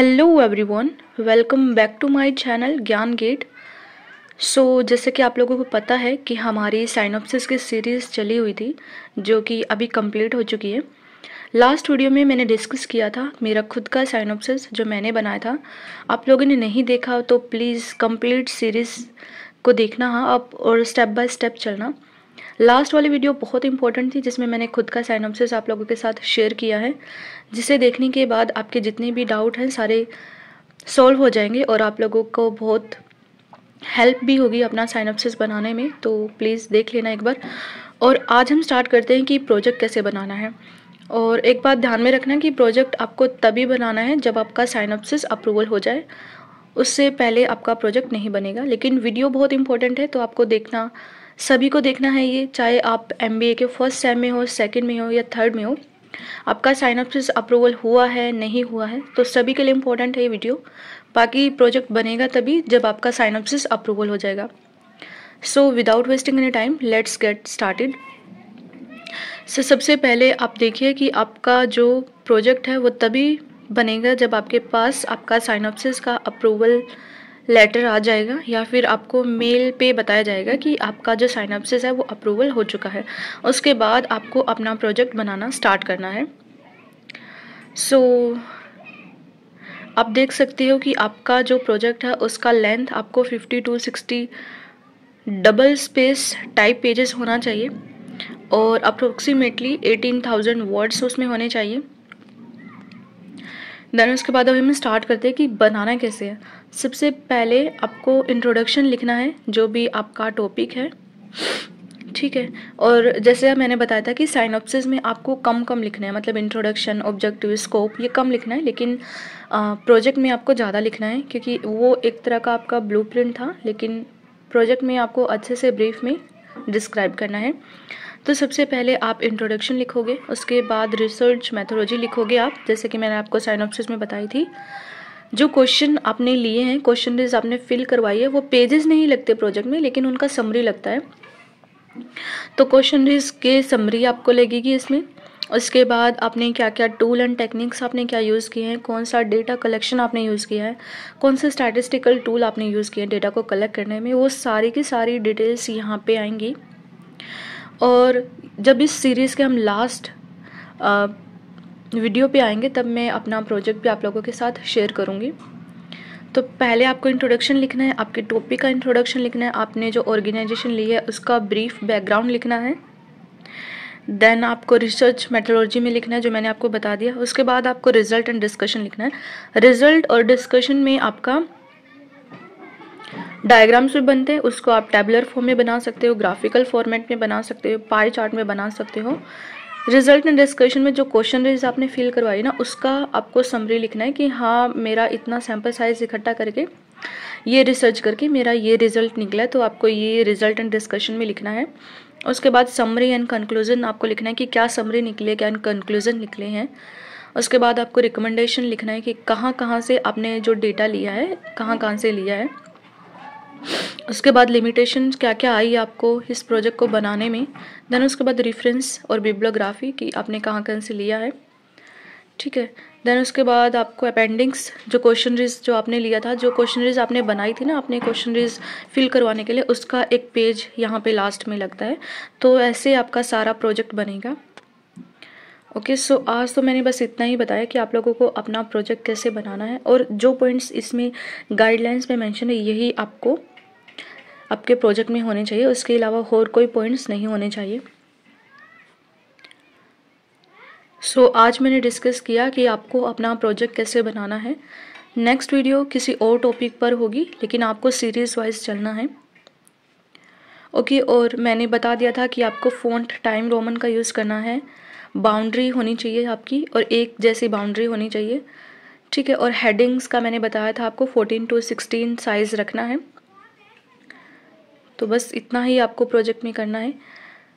Hello everyone, welcome back to my channel Gyan gate. So जैसे कि आप लोगों को पता है कि हमारी साइनॉप्सिस की सीरीज़ चली हुई थी जो कि अभी कंप्लीट हो चुकी है। लास्ट वीडियो में मैंने डिस्कस किया था मेरा खुद का साइनॉप्सिस जो मैंने बनाया था। आप लोगों ने नहीं देखा तो प्लीज़ कंप्लीट सीरीज़ को देखना आप और स्टेप बाय स्टेप चलना। लास्ट वाली वीडियो बहुत इंपॉर्टेंट थी जिसमें मैंने खुद का साइनॉप्सिस आप लोगों के साथ शेयर किया है, जिसे देखने के बाद आपके जितने भी डाउट हैं सारे सॉल्व हो जाएंगे और आप लोगों को बहुत हेल्प भी होगी अपना साइनॉप्सिस बनाने में। तो प्लीज़ देख लेना एक बार। और आज हम स्टार्ट करते हैं कि प्रोजेक्ट कैसे बनाना है। और एक बात ध्यान में रखना कि प्रोजेक्ट आपको तभी बनाना है जब आपका साइनॉप्सिस अप्रूवल हो जाए, उससे पहले आपका प्रोजेक्ट नहीं बनेगा। लेकिन वीडियो बहुत इंपॉर्टेंट है तो आपको देखना, सभी को देखना है ये, चाहे आप MBA के फर्स्ट सेम में हो, सेकंड में हो या थर्ड में हो। आपका साइनॉप्सिस अप्रूवल हुआ है नहीं हुआ है तो सभी के लिए इम्पोर्टेंट है ये वीडियो। बाकी प्रोजेक्ट बनेगा तभी जब आपका साइनॉप्सिस अप्रूवल हो जाएगा। So without wasting any time let's get started. So सबसे पहले आप देखिए कि आपका जो प्रोजेक्ट है वो तभी बनेगा जब आपके पास आपका साइनॉप्सिस का अप्रूवल लेटर आ जाएगा या फिर आपको मेल पे बताया जाएगा कि आपका जो साइनॉप्सिस है वो अप्रूवल हो चुका है। उसके बाद आपको अपना प्रोजेक्ट बनाना स्टार्ट करना है। सो आप देख सकते हो कि आपका जो प्रोजेक्ट है उसका लेंथ आपको 50 to 60 double space type pages होना चाहिए और अप्रोक्सीमेटली 18,000 वर्ड्स उसमें होने चाहिए। देन उसके बाद अब हम स्टार्ट करते हैं कि बनाना कैसे है। सबसे पहले आपको इंट्रोडक्शन लिखना है जो भी आपका टॉपिक है, ठीक है। और जैसे मैंने बताया था कि साइनॉप्सिस में आपको कम लिखना है, मतलब इंट्रोडक्शन, ऑब्जेक्टिव, स्कोप ये कम लिखना है। लेकिन प्रोजेक्ट में आपको ज़्यादा लिखना है क्योंकि वो एक तरह का आपका ब्लूप्रिंट था, लेकिन प्रोजेक्ट में आपको अच्छे से ब्रीफ में डिस्क्राइब करना है। तो सबसे पहले आप इंट्रोडक्शन लिखोगे, उसके बाद रिसर्च मेथोलॉजी लिखोगे आप, जैसे कि मैंने आपको साइनॉप्सिस में बताई थी। जो क्वेश्चन आपने लिए हैं, क्वेश्चन लिस्ट आपने फिल करवाई है, वो पेजेस नहीं लगते प्रोजेक्ट में लेकिन उनका समरी लगता है। तो क्वेश्चन लिस्ट के समरी आपको लगेगी इसमें। उसके बाद आपने क्या क्या टूल एंड टेक्निक्स आपने क्या यूज़ किए हैं, कौन सा डेटा कलेक्शन आपने यूज़ किया है, कौन से स्टैटिस्टिकल टूल आपने यूज़ किए हैं डेटा को कलेक्ट करने में, वो सारी की सारी डिटेल्स यहाँ पे आएंगी। और जब इस सीरीज़ के हम लास्ट वीडियो पे आएंगे तब मैं अपना प्रोजेक्ट भी आप लोगों के साथ शेयर करूँगी। तो पहले आपको इंट्रोडक्शन लिखना है, आपके टॉपिक का इंट्रोडक्शन लिखना है, आपने जो ऑर्गेनाइजेशन ली है उसका ब्रीफ बैकग्राउंड लिखना है। देन आपको रिसर्च मेथोलॉजी में लिखना है जो मैंने आपको बता दिया। उसके बाद आपको रिजल्ट एंड डिस्कशन लिखना है। रिजल्ट और डिस्कशन में आपका डायग्राम्स भी बनते हैं, उसको आप टैबुलर फॉर्म में बना सकते हो, ग्राफिकल फॉर्मेट में बना सकते हो, पाई चार्ट में बना सकते हो। रिजल्ट एंड डिस्कशन में जो क्वेश्चन रेज आपने फिल करवाई ना, उसका आपको समरी लिखना है कि हाँ मेरा इतना सैम्पल साइज इकट्ठा करके ये रिसर्च करके मेरा ये रिजल्ट निकला है, तो आपको ये रिजल्ट एंड डिस्कशन में लिखना है। उसके बाद समरी एंड कंक्लूजन आपको लिखना है कि क्या समरी निकले, क्या कंक्लूजन निकले हैं। उसके बाद आपको रिकमेंडेशन लिखना है कि कहाँ से आपने जो डेटा लिया है, कहाँ से लिया है। उसके बाद लिमिटेशन क्या क्या आई आपको इस प्रोजेक्ट को बनाने में। देन उसके बाद रेफरेंस और बिब्लियोग्राफी कि आपने कहाँ से लिया है, ठीक है। देन उसके बाद आपको अपेंडिक्स, जो क्वेश्चनरीज जो आपने लिया था, जो क्वेश्चनरीज आपने बनाई थी ना अपने क्वेश्चनरीज फिल करवाने के लिए, उसका एक पेज यहाँ पे लास्ट में लगता है। तो ऐसे आपका सारा प्रोजेक्ट बनेगा। ओके सो आज तो मैंने बस इतना ही बताया कि आप लोगों को अपना प्रोजेक्ट कैसे बनाना है। और जो पॉइंट्स इसमें गाइडलाइंस में मैंशन है यही आपको आपके प्रोजेक्ट में होने चाहिए, उसके अलावा और कोई पॉइंट्स नहीं होने चाहिए। सो आज मैंने डिस्कस किया कि आपको अपना प्रोजेक्ट कैसे बनाना है। नेक्स्ट वीडियो किसी और टॉपिक पर होगी, लेकिन आपको सीरीज़ वाइज चलना है। ओके और मैंने बता दिया था कि आपको फ़ॉन्ट टाइम रोमन का यूज़ करना है, बाउंड्री होनी चाहिए आपकी और एक जैसी बाउंड्री होनी चाहिए, ठीक है। और हेडिंग्स का मैंने बताया था आपको 14 to 16 साइज़ रखना है। तो बस इतना ही आपको प्रोजेक्ट में करना है।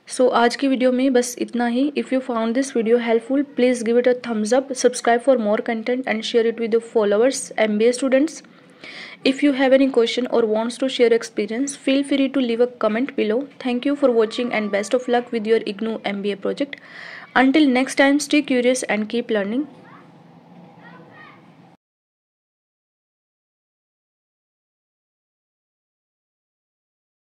सो आज की वीडियो में बस इतना ही। If you found this video helpful please give it a thumbs up, subscribe for more content and share it with your followers MBA students. If you have any question or wants to share experience, feel free to leave a comment below. Thank you for watching and best of luck with your IGNU MBA project. Until next time, stay curious and keep learning.